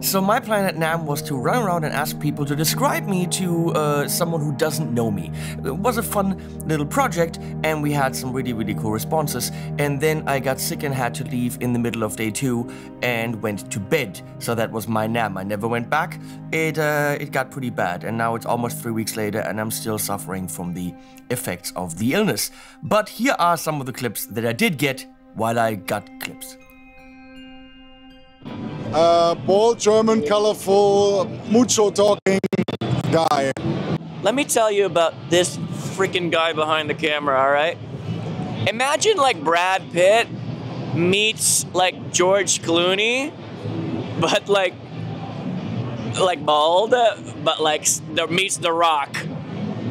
So my plan at NAMM was to run around and ask people to describe me to someone who doesn't know me. It was a fun little project, and we had some really cool responses. And then I got sick and had to leave in the middle of day 2 and went to bed. So that was my NAMM. I never went back. It got pretty bad, and now it's almost 3 weeks later and I'm still suffering from the effects of the illness. But here are some of the clips that I did get while I got clips. Bold, German, colorful, mucho talking guy. Let me tell you about this freaking guy behind the camera, all right? Imagine like Brad Pitt meets like George Clooney, but like bald, but like meets The Rock.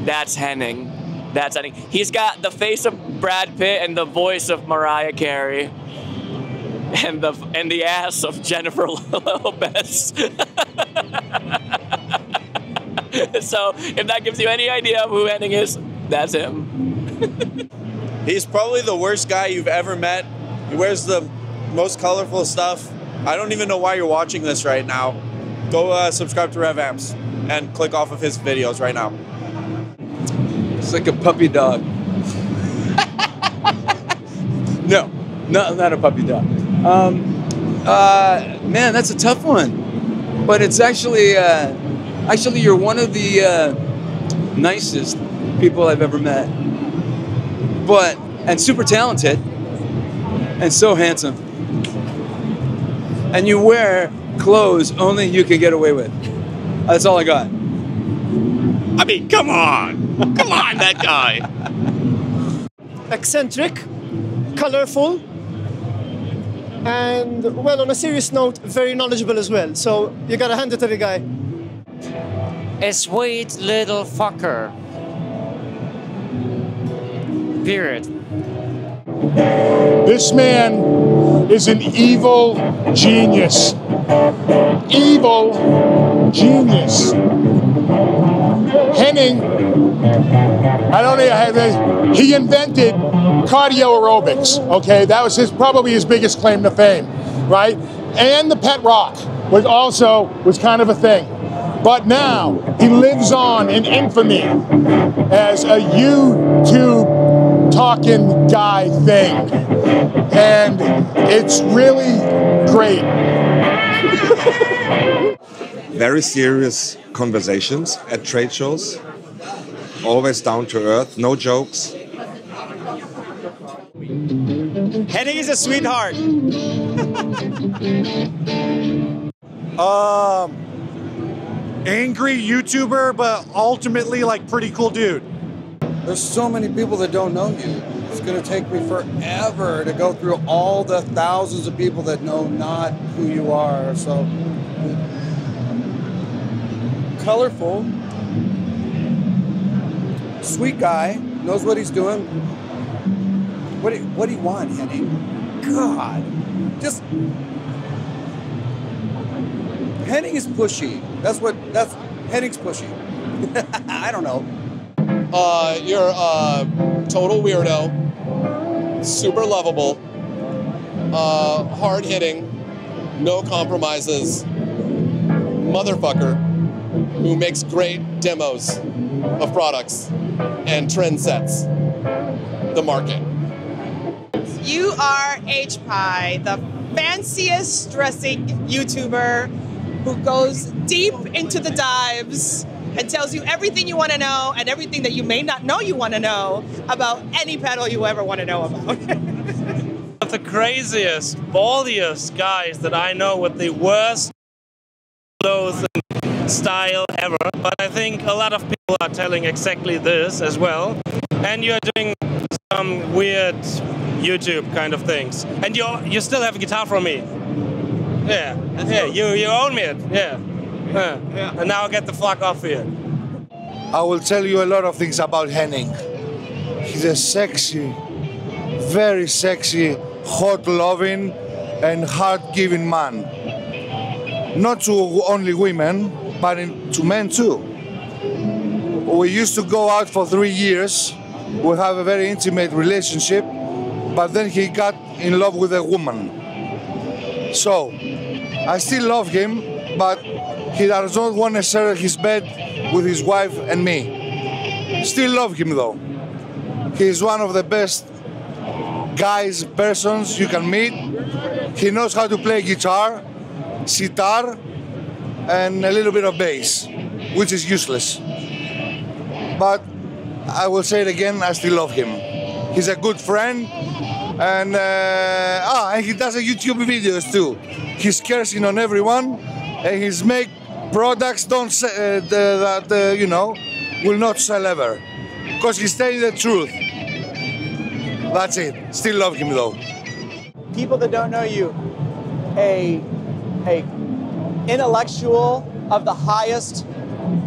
That's Henning. That's Henning. He's got the face of Brad Pitt and the voice of Mariah Carey. And the ass of Jennifer Lopez. So if that gives you any idea of who Henning is, that's him. He's probably the worst guy you've ever met. He wears the most colorful stuff. I don't even know why you're watching this right now. Go subscribe to RevAmps and click off of his videos right now. It's like a puppy dog. No, not a puppy dog. Man, that's a tough one. But it's actually you're one of the nicest people I've ever met. And super talented, and so handsome. And you wear clothes only you can get away with. That's all I got. I mean, come on. Come on, that guy. Eccentric, colorful, and, well, on a serious note, very knowledgeable as well. So you gotta hand it to the guy. A sweet little fucker. Period. This man is an evil genius. Evil genius. Henning, I don't know how this, he invented cardio aerobics, okay? That was probably his biggest claim to fame, right? And the pet rock was also kind of a thing. But now he lives on in infamy as a YouTube talking guy thing. And it's really great. Very serious conversations at trade shows. Always down to earth, no jokes. Henning is a sweetheart. Angry YouTuber, but ultimately like pretty cool dude. There's so many people that don't know you. It's gonna take me forever to go through all the thousands of people that know not who you are, so. Colorful, sweet guy, knows what he's doing. What do you want, Henning? God, just Henning is pushy. That's Henning's pushy. I don't know. You're a total weirdo, super lovable, hard hitting, no compromises, motherfucker. Who makes great demos of products and trend sets the market. You are HPi, the fanciest dressing YouTuber who goes deep into the dives and tells you everything you want to know and everything that you may not know you want to know about any pedal you ever want to know about. The craziest, baldiest guys that I know with the worst clothes and style ever, but I think a lot of people are telling exactly this as well, and you're doing some weird YouTube kind of things, and you still have a guitar from me. Yeah, yeah, you own me, yeah. And now get the fuck off here. I will tell you a lot of things about Henning. He's a sexy, very sexy, hot-loving and heart-giving man. Not to only women, but to men too. We used to go out for 3 years. We have a very intimate relationship, but then he got in love with a woman. So I still love him, but he does not want to share his bed with his wife and me. Still love him though. He is one of the best guys, persons you can meet. He knows how to play guitar, sitar, and a little bit of bass, which is useless. But I will say it again, I still love him. He's a good friend, and and he does YouTube videos too. He's cursing on everyone, and he's make products will not sell ever, because he's telling the truth. That's it. Still love him though. People that don't know you, a intellectual of the highest,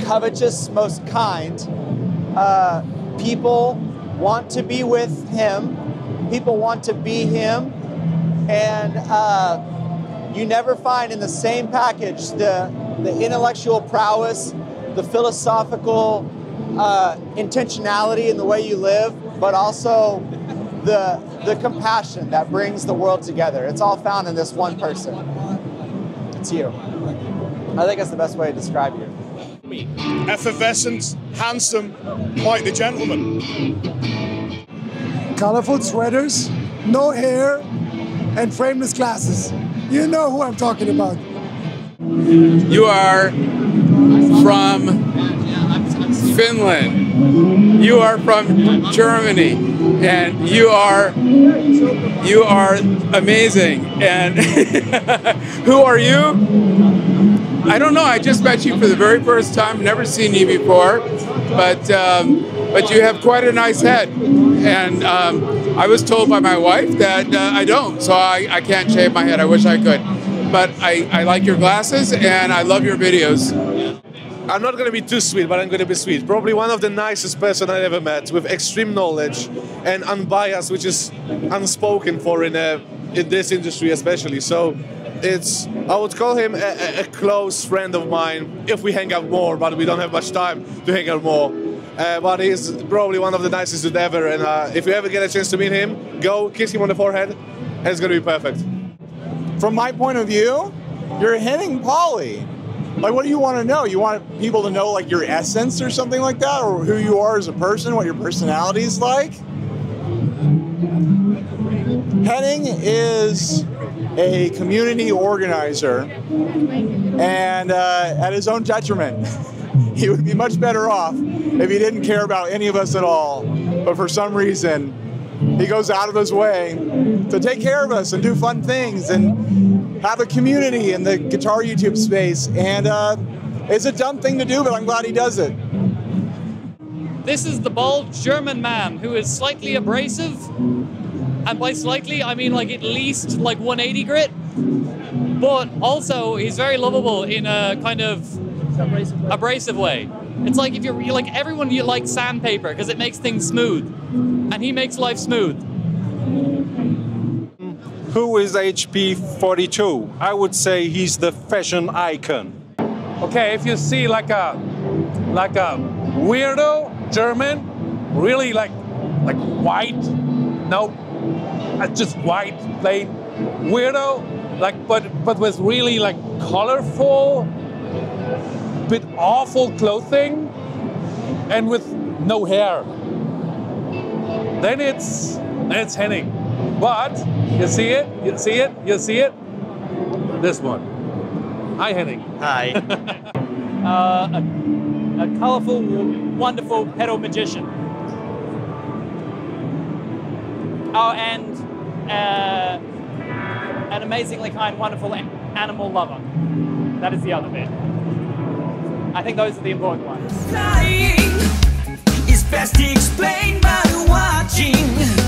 covetous, most kind. People want to be with him. People want to be him. And you never find in the same package the intellectual prowess, the philosophical intentionality in the way you live, but also the compassion that brings the world together. It's all found in this one person. It's you. I think that's the best way to describe you. Effervescent, handsome, quite the gentleman. Colorful sweaters, no hair, and frameless glasses. You know who I'm talking about. You are from Finland. You are from Germany, and you are amazing. And who are you? I don't know, I just met you for the very first time, never seen you before, but you have quite a nice head. And I was told by my wife that I don't, so I can't shave my head, I wish I could. But I like your glasses and I love your videos. I'm not going to be too sweet, but I'm going to be sweet. Probably one of the nicest person I've ever met, with extreme knowledge and unbiased, which is unspoken for in this industry especially. So. I would call him a close friend of mine if we hang out more, but we don't have much time to hang out more. But he's probably one of the nicest dude ever, and if you ever get a chance to meet him, go kiss him on the forehead, and it's gonna be perfect. From my point of view, you're Henning Pauly. Like, what do you want to know? You want people to know like your essence or something like that, or who you are as a person, what your personality is like? Henning is a community organizer, and at his own detriment. He would be much better off if he didn't care about any of us at all. But for some reason, he goes out of his way to take care of us and do fun things and have a community in the guitar YouTube space. And it's a dumb thing to do, but I'm glad he does it. This is the bald German man who is slightly abrasive. And by slightly, I mean like at least like 180 grit. But also, he's very lovable in a kind of abrasive way. It's like if you're like everyone, you like sandpaper because it makes things smooth, and he makes life smooth. Who is HP42? I would say he's the fashion icon. Okay, if you see like a weirdo German, really like white, no. Just white, plain weirdo, like but with really like colorful, bit awful clothing, and with no hair. Then it's Henning. But you see it, you see it, you see it. This one. Hi, Henning. Hi. a colorful, wonderful pedo magician. Oh, and an amazingly kind, wonderful animal lover. That is the other bit. I think those are the important ones. Flying is best explained by watching.